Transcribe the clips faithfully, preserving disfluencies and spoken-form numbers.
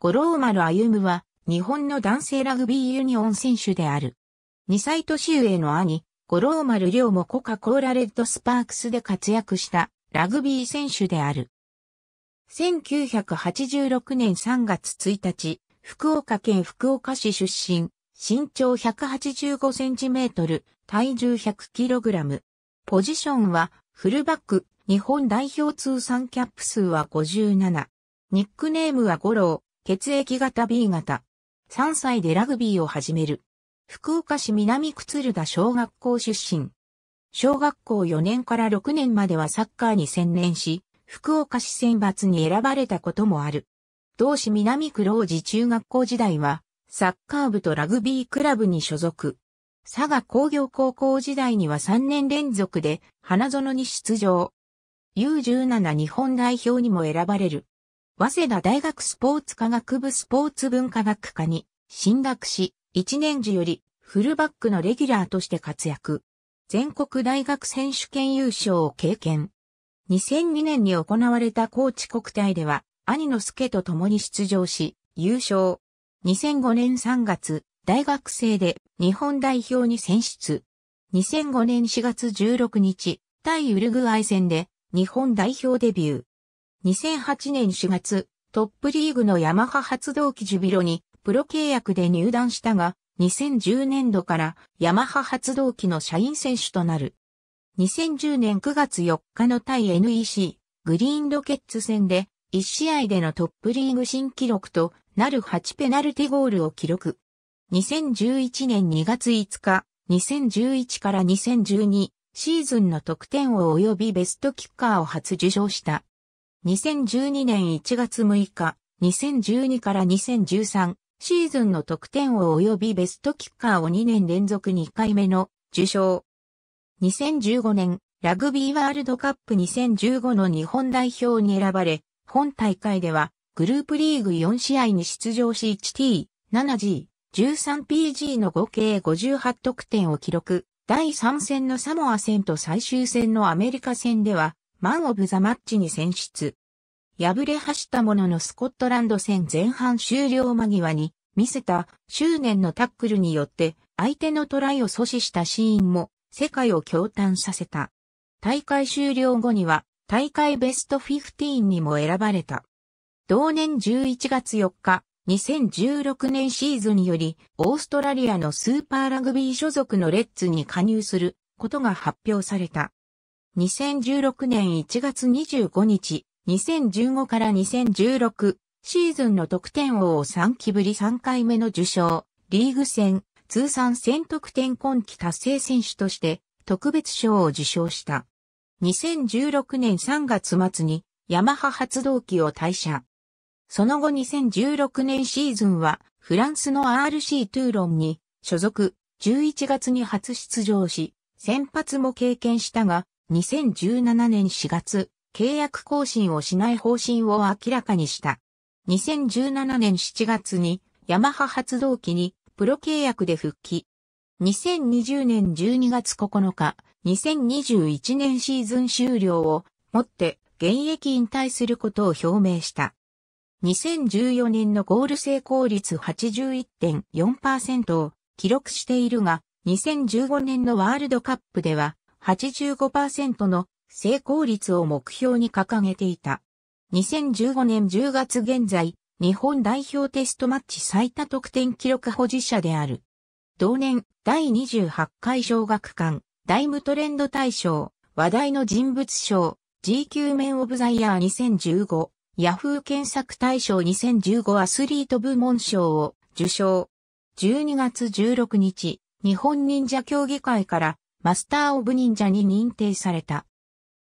五郎丸歩は、日本の男性ラグビーユニオン選手である。にさい年上の兄、五郎丸亮もコカ・コーラレッドスパークスで活躍したラグビー選手である。せんきゅうひゃくはちじゅうろくねんさんがつついたち、福岡県福岡市出身、身長ひゃくはちじゅうごセンチメートル、体重 ひゃくキログラム。ポジションは、フルバック、日本代表通算キャップ数はごじゅうなな。ニックネームは五郎。血液型 ビー 型。さんさいでラグビーを始める。福岡市南区鶴田小学校出身。小学校よねんからろくねんまではサッカーに専念し、福岡市選抜に選ばれたこともある。同市南区老寺中学校時代は、サッカー部とラグビークラブに所属。佐賀工業高校時代にはさんねん連続で花園に出場。ユーじゅうなな 日本代表にも選ばれる。早稲田大学スポーツ科学部スポーツ文化学科に進学し、いちねん時よりフルバックのレギュラーとして活躍。全国大学選手権優勝を経験。にせんにねんに行われた高知国体では、兄の助と共に出場し、優勝。にせんごねんさんがつ、大学生で日本代表に選出。にせんごねんしがつじゅうろくにち、対ウルグアイ戦で日本代表デビュー。にせんはちねんしがつ、トップリーグのヤマハ発動機ジュビロにプロ契約で入団したが、にせんじゅうねんどからヤマハ発動機の社員選手となる。にせんじゅうねんくがつよっかの対 エヌイーシー グリーンロケッツ戦でいち試合でのトップリーグ新記録となるはちペナルティゴールを記録。にせんじゅういちねんにがついつか、にせんじゅういちからにせんじゅうにシーズンの得点王及びベストキッカーを初受賞した。にせんじゅうにねんいちがつむいか、にせんじゅうにからにせんじゅうさんシーズンの得点王及びベストキッカーをにねん連続にかいめの受賞。にせんじゅうごねん、ラグビーワールドカップにせんじゅうごの日本代表に選ばれ、本大会ではグループリーグよん試合に出場し いちティー、ななジー、じゅうさんピージー の合計ごじゅうはち得点を記録。だいさん戦のサモア戦と最終戦のアメリカ戦では、マン・オブ・ザ・マッチに選出。敗れはしたもののスコットランド戦前半終了間際に見せた執念のタックルによって相手のトライを阻止したシーンも世界を驚嘆させた。大会終了後には大会ベストじゅうごにも選ばれた。同年じゅういちがつよっか、にせんじゅうろくねんシーズンよりオーストラリアのスーパーラグビー所属のレッズに加入することが発表された。にせんじゅうろくねんいちがつにじゅうごにち、にせんじゅうごからにせんじゅうろくシーズンの得点王をさんきぶりさんかいめの受賞、リーグ戦通算せん得点今季達成選手として特別賞を受賞した。にせんじゅうろくねんさんがつ末にヤマハ発動機を退社。その後にせんじゅうろくねんシーズンはフランスの アールシー トゥーロンに所属、じゅういちがつに初出場し、先発も経験したが、にせんじゅうななねんしがつ、契約更新をしない方針を明らかにした。にせんじゅうななねんしちがつに、ヤマハ発動機にプロ契約で復帰。にせんにじゅうねんじゅうにがつここのか、にせんにじゅういちねんシーズン終了をもって現役引退することを表明した。にせんじゅうよねんのゴール成功率 はちじゅういってんよんパーセント を記録しているが、にせんじゅうごねんのワールドカップでは、はちじゅうごパーセント の成功率を目標に掲げていた。にせんじゅうごねんじゅうがつ現在、日本代表テストマッチ最多得点記録保持者である。同年、第にじゅうはちかい小学館、ダイム トレンド大賞、話題の人物賞、ジーキュー メンオブザイヤーにせんじゅうご、ヤフー検索大賞にせんじゅうごアスリート部門賞を受賞。じゅうにがつじゅうろくにち、日本忍者協議会から、マスター・オブ・忍者に認定された。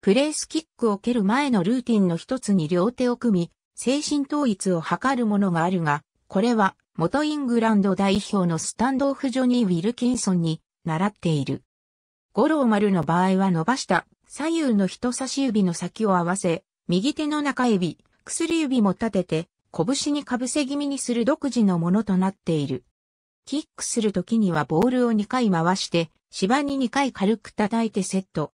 プレースキックを蹴る前のルーティンの一つに両手を組み、精神統一を図るものがあるが、これは元イングランド代表のスタンドオフジョニー・ウィルキンソンに習っている。五郎丸の場合は伸ばした左右の人差し指の先を合わせ、右手の中指、薬指も立てて、拳にかぶせ気味にする独自のものとなっている。キックするときにはボールをにかい回して、芝ににかい軽く叩いてセット。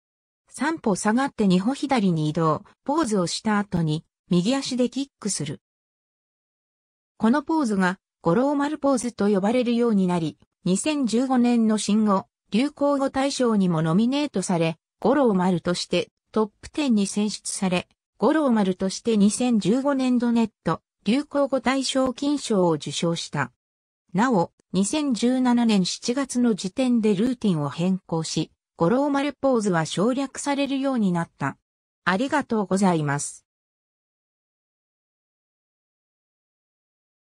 さん歩下がってに歩左に移動、ポーズをした後に、右足でキックする。このポーズが五郎丸ポーズと呼ばれるようになり、にせんじゅうごねんの新語・流行語大賞にもノミネートされ、五郎丸としてトップじゅうに選出され、五郎丸としてにせんじゅうごねん度ネット流行語大賞金賞を受賞した。なお、にせんじゅうななねんしちがつの時点でルーティンを変更し、五郎丸ポーズは省略されるようになった。ありがとうございます。